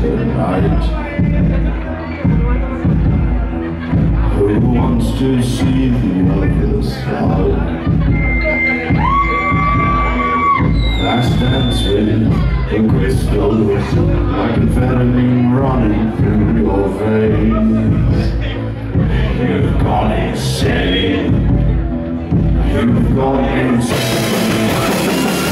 Tonight, who wants to see the other side? Last dance with a crystal, like a venom running through your veins. You've gone insane. You've gone insane.